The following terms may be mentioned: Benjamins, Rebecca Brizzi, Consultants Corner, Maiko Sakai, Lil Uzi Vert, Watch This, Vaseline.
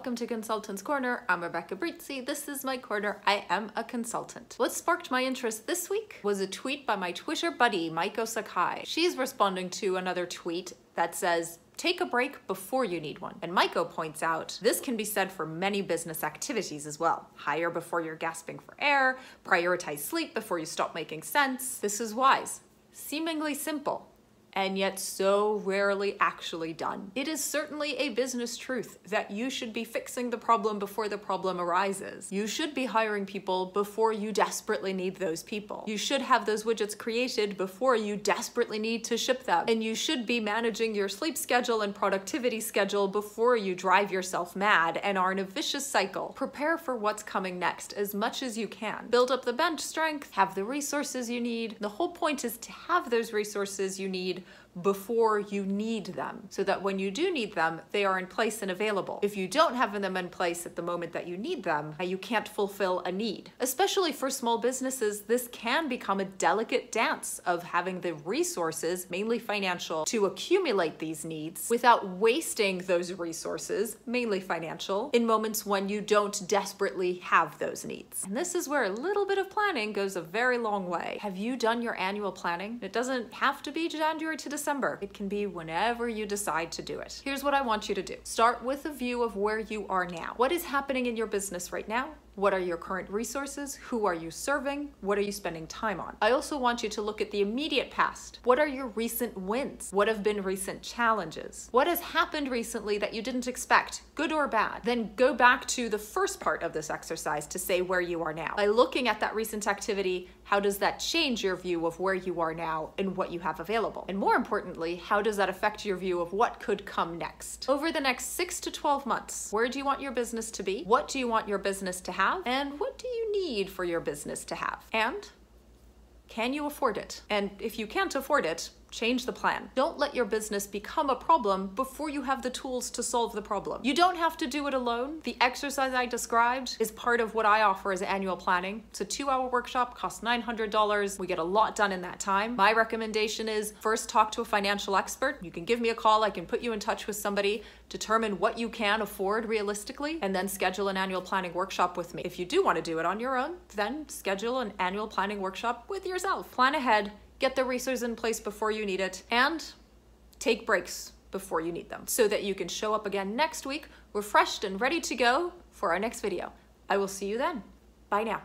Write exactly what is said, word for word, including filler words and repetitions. welcome to Consultants Corner. I'm Rebecca Brizzi. This is my corner. I am a consultant. What sparked my interest this week was a tweet by my Twitter buddy, Maiko Sakai. She's responding to another tweet that says, take a break before you need one. And Maiko points out, this can be said for many business activities as well. Hire before you're gasping for air, prioritize sleep before you stop making sense. This is wise, seemingly simple, and yet so rarely actually done. It is certainly a business truth that you should be fixing the problem before the problem arises. You should be hiring people before you desperately need those people. You should have those widgets created before you desperately need to ship them. And you should be managing your sleep schedule and productivity schedule before you drive yourself mad and are in a vicious cycle. Prepare for what's coming next as much as you can. Build up the bench strength, have the resources you need. The whole point is to have those resources you need before you need them, so that when you do need them, they are in place and available. If you don't have them in place at the moment that you need them, you can't fulfill a need. Especially for small businesses, this can become a delicate dance of having the resources, mainly financial, to accumulate these needs without wasting those resources, mainly financial, in moments when you don't desperately have those needs. And this is where a little bit of planning goes a very long way. Have you done your annual planning? It doesn't have to be January to December. It can be whenever you decide to do it. Here's what I want you to do. Start with a view of where you are now. What is happening in your business right now? What are your current resources? Who are you serving? What are you spending time on? I also want you to look at the immediate past. What are your recent wins? What have been recent challenges? What has happened recently that you didn't expect, good or bad? Then go back to the first part of this exercise to say where you are now. By looking at that recent activity, how does that change your view of where you are now and what you have available? And more importantly, how does that affect your view of what could come next? Over the next six to twelve months, where do you want your business to be? What do you want your business to have? Have, and what do you need for your business to have? And can you afford it? And if you can't afford it, change the plan. Don't let your business become a problem before you have the tools to solve the problem. You don't have to do it alone. The exercise I described is part of what I offer as annual planning. It's a two-hour workshop, costs nine hundred dollars. We get a lot done in that time. My recommendation is first talk to a financial expert. You can give me a call. I can put you in touch with somebody, determine what you can afford realistically, and then schedule an annual planning workshop with me. If you do want to do it on your own, then schedule an annual planning workshop with yourself. Plan ahead. Get the resources in place before you need it, and take breaks before you need them so that you can show up again next week refreshed and ready to go for our next video. I will see you then. Bye now.